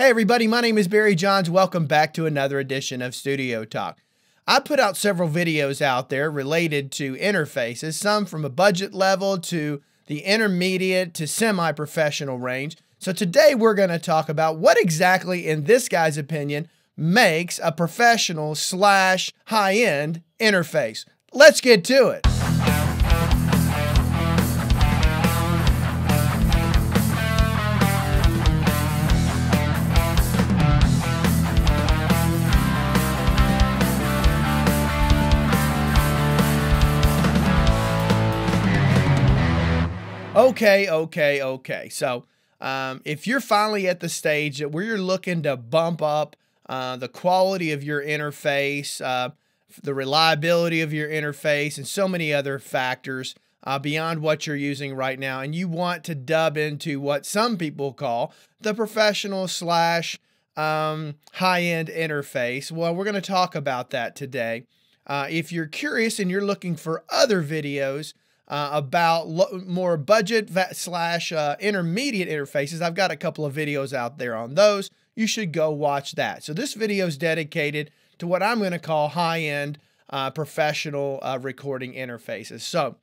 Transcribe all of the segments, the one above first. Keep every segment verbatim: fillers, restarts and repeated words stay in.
Hey everybody, my name is Barry Johns. Welcome back to another edition of Studio Talk. I put out several videos out there related to interfaces, some from a budget level to the intermediate to semi-professional range. So today we're going to talk about what exactly, in this guy's opinion, makes a professional slash high-end interface. Let's get to it. Okay, okay, okay. So um, if you're finally at the stage where you're looking to bump up uh, the quality of your interface, uh, the reliability of your interface, and so many other factors uh, beyond what you're using right now, and you want to dub into what some people call the professional slash um, high-end interface, well, we're going to talk about that today. Uh, if you're curious and you're looking for other videos Uh, about lo more budget slash uh, intermediate interfaces, I've got a couple of videos out there on those. You should go watch that. So this video is dedicated to what I'm going to call high-end uh, professional uh, recording interfaces. So,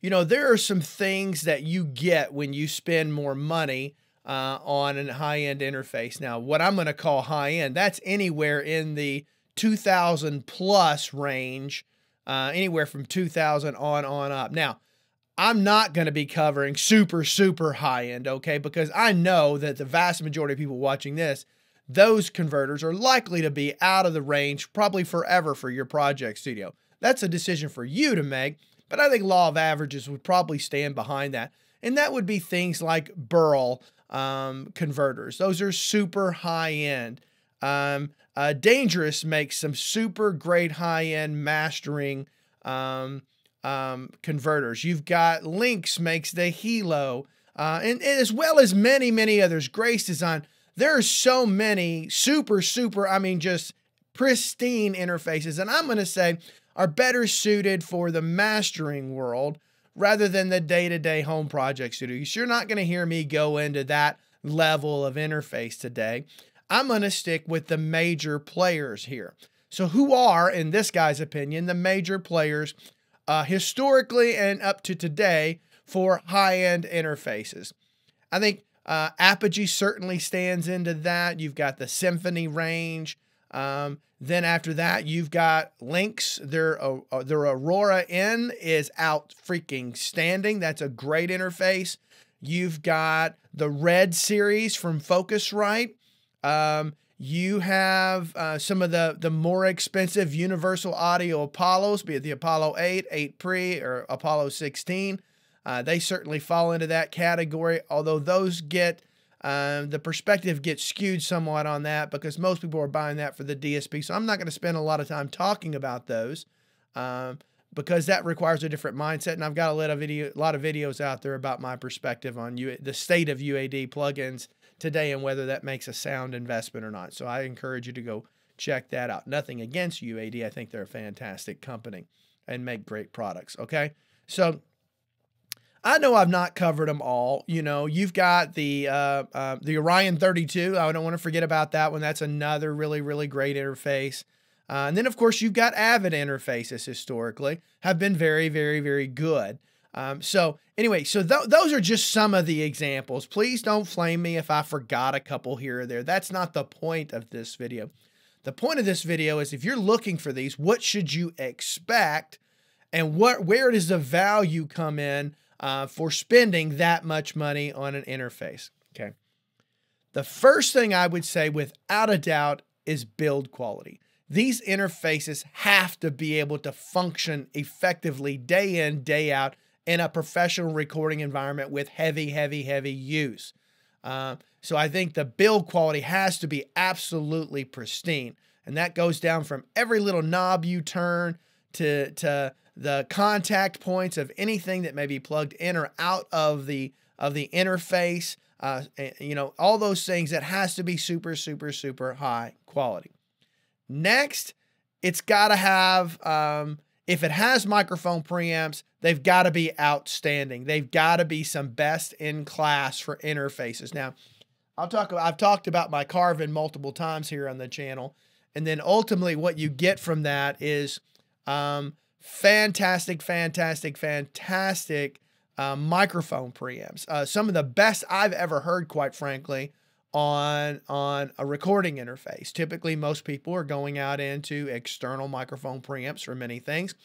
you know, there are some things that you get when you spend more money uh, on a high-end interface. Now, what I'm going to call high-end, that's anywhere in the two thousand plus range. Uh, anywhere from two thousand on on up. Now, I'm not going to be covering super, super high-end, okay? Because I know that the vast majority of people watching this, those converters are likely to be out of the range probably forever for your project studio. That's a decision for you to make, but I think law of averages would probably stand behind that. And that would be things like Burl um, converters. Those are super high-end. Um, uh, Dangerous makes some super great high-end mastering um, um, converters. You've got Lynx makes the Hilo, uh, and, and as well as many, many others. Grace Design. There are so many super, super, I mean, just pristine interfaces, and I'm going to say are better suited for the mastering world rather than the day-to-day home project studio. You're not going to hear me go into that level of interface today. I'm going to stick with the major players here. So who are, in this guy's opinion, the major players uh, historically and up to today for high-end interfaces? I think uh, Apogee certainly stands into that. You've got the Symphony range. Um, then after that, you've got Lynx. Their, uh, their Aurora N is out freaking standing. That's a great interface. You've got the Red Series from Focusrite. Um, you have uh, some of the, the more expensive Universal Audio Apollos, be it the Apollo Eight, Eight Pre, or Apollo Sixteen. Uh, they certainly fall into that category, although those get, um, the perspective gets skewed somewhat on that because most people are buying that for the D S P. So I'm not going to spend a lot of time talking about those um, because that requires a different mindset. And I've got a lot of, video, a lot of videos out there about my perspective on U the state of U A D plugins today and whether that makes a sound investment or not. So I encourage you to go check that out. Nothing against U A D. I think they're a fantastic company and make great products, okay? So I know I've not covered them all. You know, you've got the uh, uh, the Orion thirty-two. I don't want to forget about that one. That's another really, really great interface. Uh, and then, of course, you've got Avid interfaces historically have been very, very, very good. Um, so anyway, so th those are just some of the examples. Please don't flame me if I forgot a couple here or there. That's not the point of this video. The point of this video is if you're looking for these, what should you expect and what, where does the value come in uh, for spending that much money on an interface? Okay. The first thing I would say without a doubt is build quality. These interfaces have to be able to function effectively day in, day out, in a professional recording environment with heavy, heavy, heavy use. Uh, so I think the build quality has to be absolutely pristine. And that goes down from every little knob you turn to, to the contact points of anything that may be plugged in or out of the, of the interface. Uh, you know, all those things that has to be super, super, super high quality. Next, it's got to have... Um, If it has microphone preamps, they've got to be outstanding. They've got to be some best in class for interfaces. Now, I'll talk about, I've talked about my Carvin multiple times here on the channel. And then ultimately what you get from that is um, fantastic, fantastic, fantastic uh, microphone preamps. Uh, some of the best I've ever heard, quite frankly, on, on a recording interface. Typically, most people are going out into external microphone preamps for many things.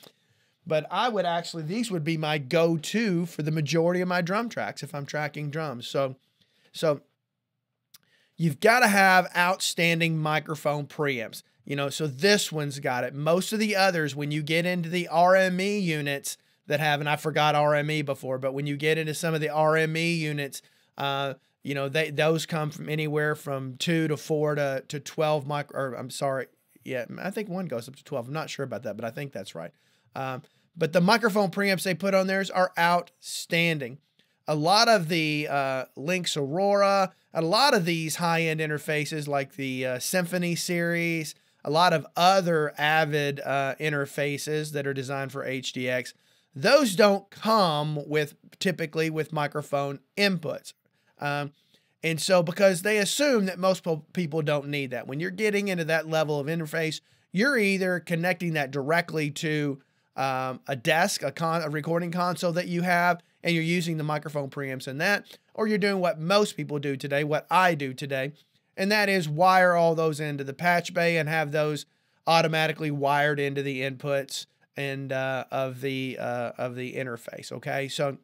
But I would actually, these would be my go-to for the majority of my drum tracks if I'm tracking drums. So, so you've got to have outstanding microphone preamps. You know, so this one's got it. Most of the others, when you get into the R M E units that have, and I forgot R M E before, but when you get into some of the R M E units, uh, you know, they those come from anywhere from two to four to, to twelve micro, or I'm sorry, yeah, I think one goes up to twelve. I'm not sure about that, but I think that's right. Um, But the microphone preamps they put on theirs are outstanding. A lot of the uh, Lynx Aurora, a lot of these high-end interfaces like the uh, Symphony series, a lot of other Avid uh, interfaces that are designed for H D X, those don't come with typically with microphone inputs. Um, and so because they assume that most people don't need that. When you're getting into that level of interface, you're either connecting that directly to Um, a desk, a, con a recording console that you have, and you're using the microphone preamps in that, or you're doing what most people do today, what I do today, and that is wire all those into the patch bay and have those automatically wired into the inputs and uh, of the uh, of the interface. Okay, so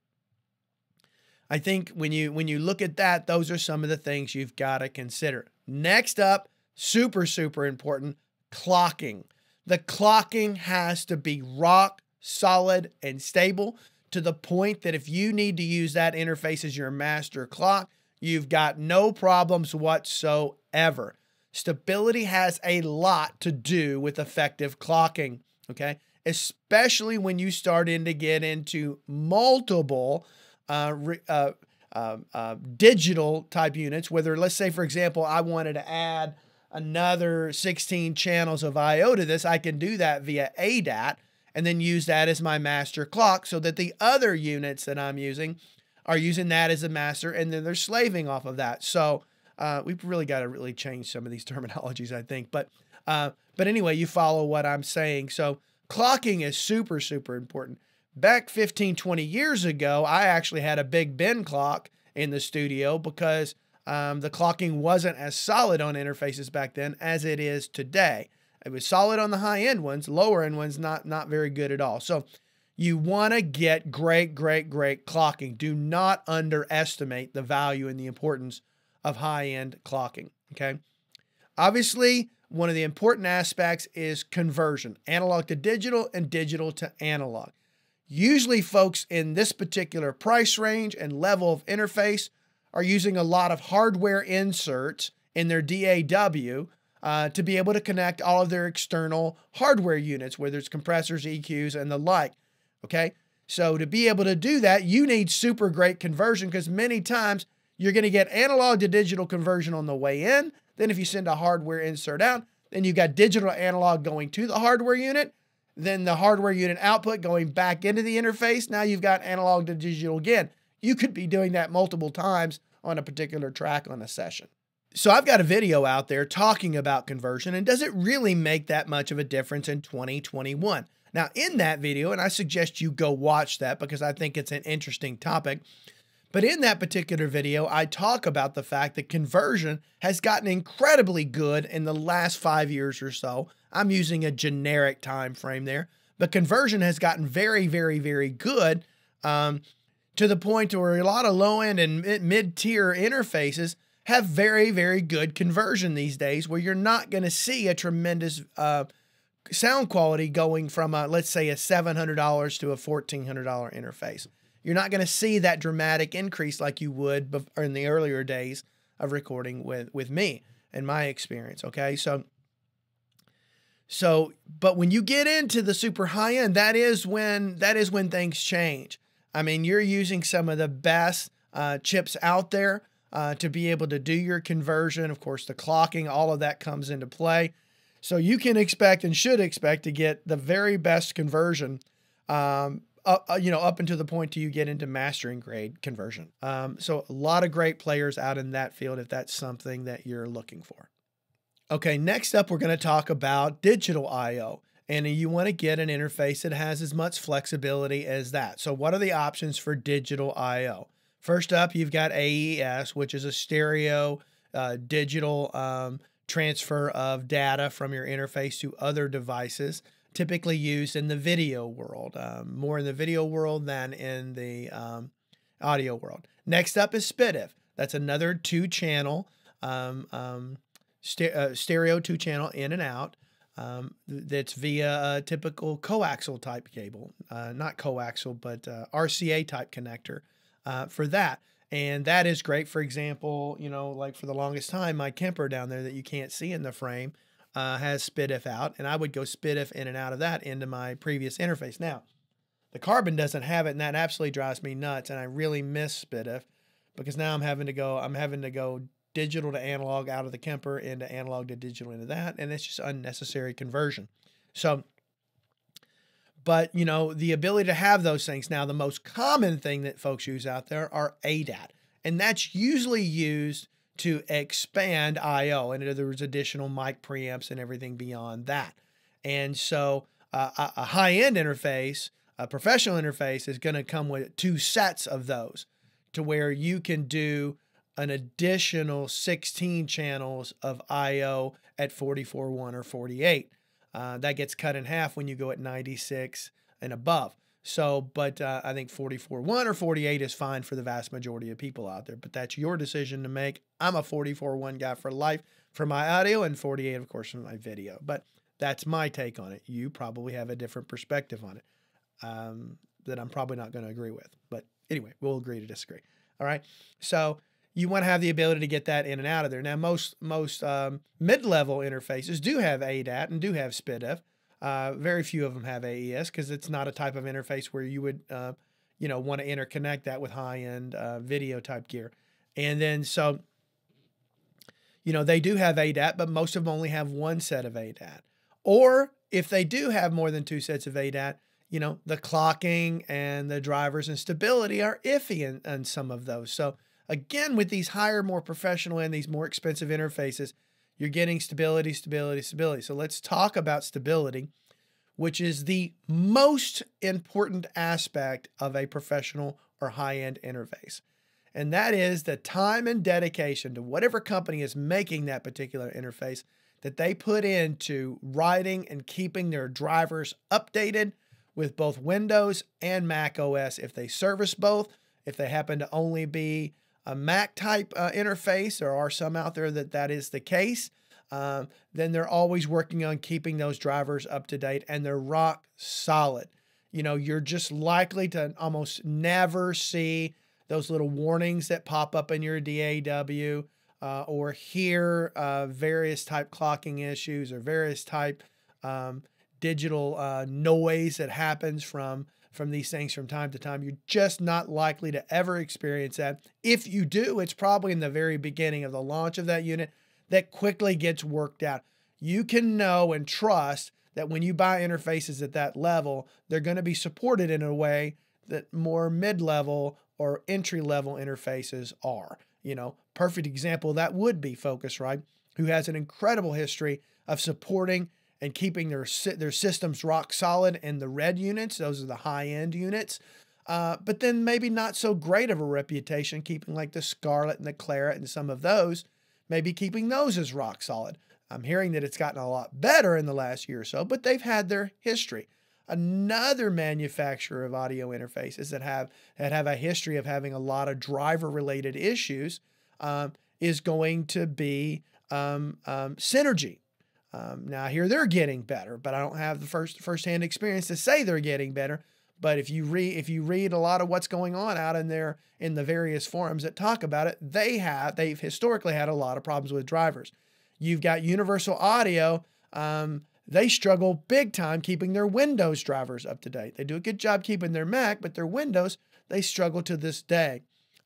I think when you when you look at that, those are some of the things you've got to consider. Next up, super super important, clocking. The clocking has to be rock solid and stable to the point that if you need to use that interface as your master clock, you've got no problems whatsoever. Stability has a lot to do with effective clocking, okay? Especially when you start in to get into multiple uh, uh, uh, uh, digital type units, whether let's say, for example, I wanted to add another sixteen channels of I O to this, I can do that via A D A T and then use that as my master clock so that the other units that I'm using are using that as a master and then they're slaving off of that. So uh, we've really got to really change some of these terminologies, I think. But, uh, but anyway, you follow what I'm saying. So clocking is super, super important. Back fifteen, twenty years ago, I actually had a Big Ben clock in the studio because Um, the clocking wasn't as solid on interfaces back then as it is today. It was solid on the high-end ones, lower-end ones, not, not very good at all. So you want to get great, great, great clocking. Do not underestimate the value and the importance of high-end clocking, okay? Obviously, one of the important aspects is conversion, analog to digital and digital to analog. Usually, folks in this particular price range and level of interface are using a lot of hardware inserts in their D A W uh, to be able to connect all of their external hardware units, whether it's compressors, E Qs, and the like, okay? So to be able to do that, you need super great conversion because many times you're gonna get analog to digital conversion on the way in. Then if you send a hardware insert out, then you've got digital analog going to the hardware unit, then the hardware unit output going back into the interface. Now you've got analog to digital again. You could be doing that multiple times on a particular track on a session. So I've got a video out there talking about conversion and does it really make that much of a difference in twenty twenty-one? Now in that video, and I suggest you go watch that because I think it's an interesting topic, but in that particular video, I talk about the fact that conversion has gotten incredibly good in the last five years or so. I'm using a generic time frame there, but conversion has gotten very, very, very good. Um, to the point where a lot of low-end and mid-tier interfaces have very, very good conversion these days where you're not going to see a tremendous uh, sound quality going from, a, let's say, a seven hundred dollar to a fourteen hundred dollar interface. You're not going to see that dramatic increase like you would in the earlier days of recording with, with me and my experience, okay? So, so, but when you get into the super high-end, that is when, that is when things change. I mean, you're using some of the best uh, chips out there uh, to be able to do your conversion. Of course, the clocking, all of that comes into play. So you can expect and should expect to get the very best conversion um, uh, you know, up until the point you get into mastering grade conversion. Um, so a lot of great players out in that field if that's something that you're looking for. Okay, next up, we're going to talk about digital I O. And you want to get an interface that has as much flexibility as that. So what are the options for digital I O? First up, you've got A E S, which is a stereo uh, digital um, transfer of data from your interface to other devices, typically used in the video world, um, more in the video world than in the um, audio world. Next up is S P D I F. That's another two-channel, um, um, st uh, stereo two-channel in and out. Um, that's via a typical coaxial type cable, uh, not coaxial, but uh, R C A type connector uh, for that. And that is great. For example, you know, like for the longest time, my Kemper down there that you can't see in the frame uh, has S P D I F out, and I would go S P D I F in and out of that into my previous interface. Now, the Carbon doesn't have it, and that absolutely drives me nuts, and I really miss S P D I F because now I'm having to go, I'm having to go digital to analog out of the Kemper, into analog to digital into that, and it's just unnecessary conversion. So, but you know, the ability to have those things. Now, the most common thing that folks use out there are A D A T, and that's usually used to expand I O, and in other words, additional mic preamps and everything beyond that. And so uh, a high-end interface, a professional interface is going to come with two sets of those to where you can do an additional sixteen channels of I O at forty-four one or forty-eight. Uh, that gets cut in half when you go at ninety-six and above. So, but uh, I think forty-four one or forty-eight is fine for the vast majority of people out there, but that's your decision to make. I'm a forty-four one guy for life for my audio, and forty-eight, of course, for my video. But that's my take on it. You probably have a different perspective on it um, that I'm probably not going to agree with. But anyway, we'll agree to disagree. All right. So, you want to have the ability to get that in and out of there. Now, most most um, mid-level interfaces do have A D A T and do have S P D I F. Uh, very few of them have A E S because it's not a type of interface where you would, uh, you know, want to interconnect that with high-end uh, video type gear. And then so, you know, they do have A D A T, but most of them only have one set of A D A T. Or if they do have more than two sets of A D A T, you know, the clocking and the drivers and stability are iffy in, in some of those. So, again, with these higher, more professional and these more expensive interfaces, you're getting stability, stability, stability. So let's talk about stability, which is the most important aspect of a professional or high-end interface. And that is the time and dedication to whatever company is making that particular interface that they put into writing and keeping their drivers updated with both Windows and Mac O S if they service both, if they happen to only be a Mac type uh, interface, there are some out there that that is the case, um, then they're always working on keeping those drivers up to date and they're rock solid. You know, you're just likely to almost never see those little warnings that pop up in your D A W uh, or hear uh, various type clocking issues or various type um, digital uh, noise that happens from from these things from time to time. You're just not likely to ever experience that. If you do, it's probably in the very beginning of the launch of that unit that quickly gets worked out. You can know and trust that when you buy interfaces at that level, they're going to be supported in a way that more mid-level or entry-level interfaces are. You know, perfect example, that would be Focusrite, who has an incredible history of supporting and keeping their their systems rock solid in the red units. Those are the high-end units. Uh, but then maybe not so great of a reputation, keeping like the Scarlett and the Claret and some of those, maybe keeping those as rock solid. I'm hearing that it's gotten a lot better in the last year or so, but they've had their history. Another manufacturer of audio interfaces that have, that have a history of having a lot of driver-related issues um, is going to be um, um, Synergy. Um, now, I hear they're getting better, but I don't have the first firsthand experience to say they're getting better. But if you read if you read a lot of what's going on out in there in the various forums that talk about it, they have they've historically had a lot of problems with drivers. You've got Universal Audio; um, they struggle big time keeping their Windows drivers up to date. They do a good job keeping their Mac, but their Windows they struggle to this day.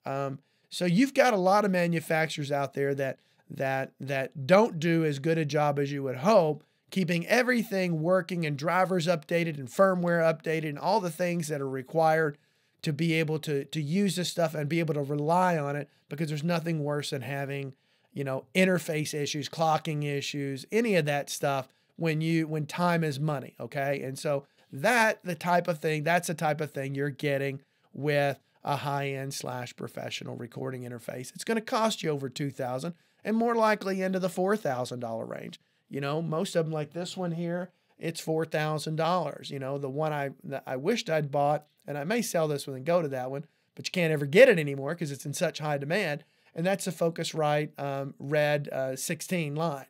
Um, so you've got a lot of manufacturers out there that. that that don't do as good a job as you would hope keeping everything working and drivers updated and firmware updated and all the things that are required to be able to, to use this stuff and be able to rely on it, because there's nothing worse than having, you know, interface issues, clocking issues, any of that stuff when you, when time is money. Okay. And so that the type of thing, that's the type of thing you're getting with a high-end slash professional recording interface. It's going to cost you over two thousand dollars and more likely into the four thousand dollar range. You know, most of them like this one here, it's four thousand dollars. You know, the one I, that I wished I'd bought, and I may sell this one and go to that one, but you can't ever get it anymore because it's in such high demand. And that's the Focusrite um, Red uh, sixteen line.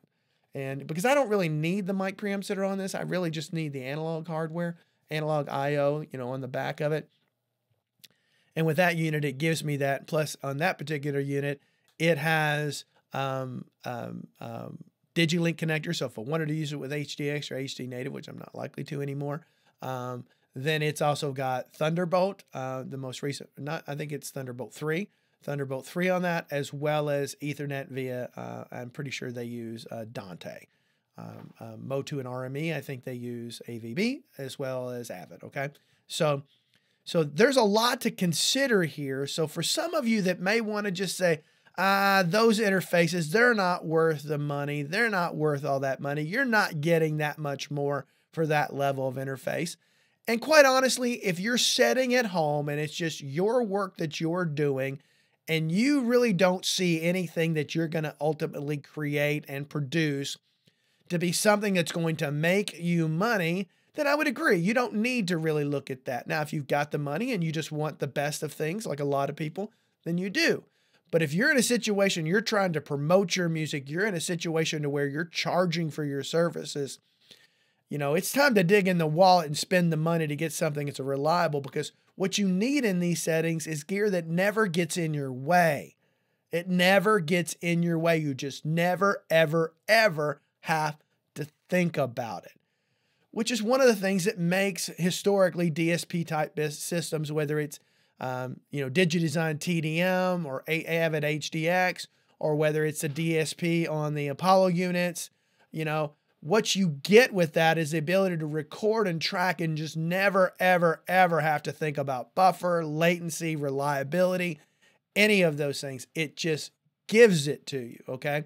And because I don't really need the mic preamps that are on this, I really just need the analog hardware, analog I O, you know, on the back of it. And with that unit, it gives me that. Plus, on that particular unit, it has um, um, um, DigiLink connector. So if I wanted to use it with H D X or H D native, which I'm not likely to anymore, um, then it's also got Thunderbolt, uh, the most recent. Not, I think it's Thunderbolt three. Thunderbolt three on that, as well as Ethernet via. Uh, I'm pretty sure they use uh, Dante, um, uh, Motu and R M E. I think they use A V B as well as Avid. Okay, so. So there's a lot to consider here. So for some of you that may want to just say, ah, those interfaces, they're not worth the money. They're not worth all that money. You're not getting that much more for that level of interface. And quite honestly, if you're setting at home and it's just your work that you're doing and you really don't see anything that you're going to ultimately create and produce to be something that's going to make you money, then I would agree. You don't need to really look at that. Now, if you've got the money and you just want the best of things, like a lot of people, then you do. But if you're in a situation, you're trying to promote your music, you're in a situation to where you're charging for your services, you know, it's time to dig in the wallet and spend the money to get something that's reliable, because what you need in these settings is gear that never gets in your way. It never gets in your way. You just never, ever, ever have to think about it, which is one of the things that makes historically D S P-type systems, whether it's um, you know, DigiDesign T D M or Avid H D X, or whether it's a D S P on the Apollo units. You know, what you get with that is the ability to record and track and just never, ever, ever have to think about buffer, latency, reliability, any of those things. It just gives it to you, okay?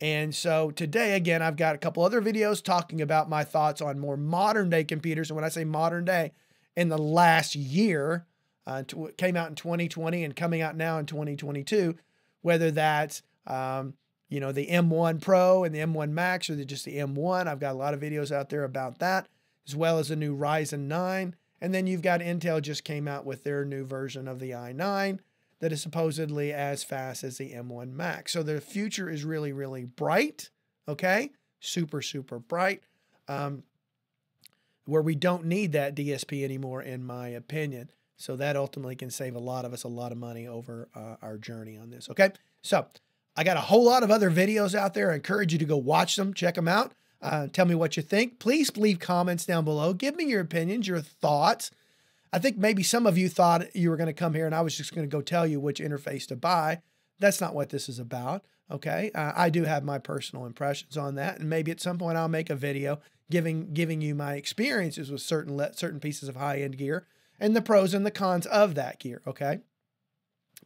And so today, again, I've got a couple other videos talking about my thoughts on more modern day computers. And when I say modern day, in the last year, uh, it came out in twenty twenty and coming out now in twenty twenty-two, whether that's, um, you know, the M one Pro and the M one Max or the, just the M one. I've got a lot of videos out there about that, as well as the new Ryzen nine. And then you've got Intel just came out with their new version of the i nine. That is supposedly as fast as the M one Max. So the future is really, really bright, okay? Super, super bright, um, where we don't need that D S P anymore, in my opinion. So that ultimately can save a lot of us a lot of money over uh, our journey on this, okay? So I got a whole lot of other videos out there. I encourage you to go watch them, check them out. Uh, tell me what you think. Please leave comments down below. Give me your opinions, your thoughts. I think maybe some of you thought you were going to come here and I was just going to go tell you which interface to buy. That's not what this is about, okay? Uh, I do have my personal impressions on that, and maybe at some point I'll make a video giving giving you my experiences with certain le certain pieces of high-end gear and the pros and the cons of that gear, okay?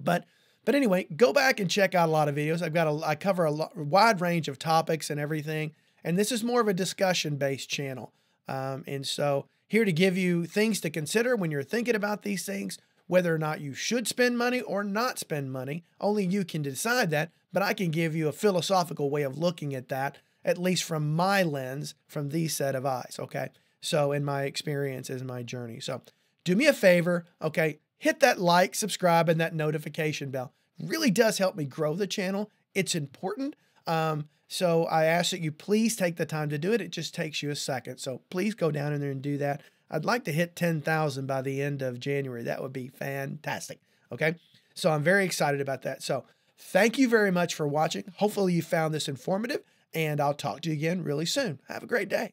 But but anyway, go back and check out a lot of videos. I've got a, I cover a lot, wide range of topics and everything, and this is more of a discussion-based channel, um, and so. Here to give you things to consider when you're thinking about these things, whether or not you should spend money or not spend money. Only you can decide that, but I can give you a philosophical way of looking at that, at least from my lens, from these set of eyes, okay? So in my experiences, my journey. So do me a favor, okay? Hit that like, subscribe, and that notification bell. It really does help me grow the channel. It's important. Um, so I ask that you please take the time to do it. It just takes you a second. So please go down in there and do that. I'd like to hit ten thousand by the end of January. That would be fantastic. Okay. So I'm very excited about that. So thank you very much for watching. Hopefully you found this informative, and I'll talk to you again really soon. Have a great day.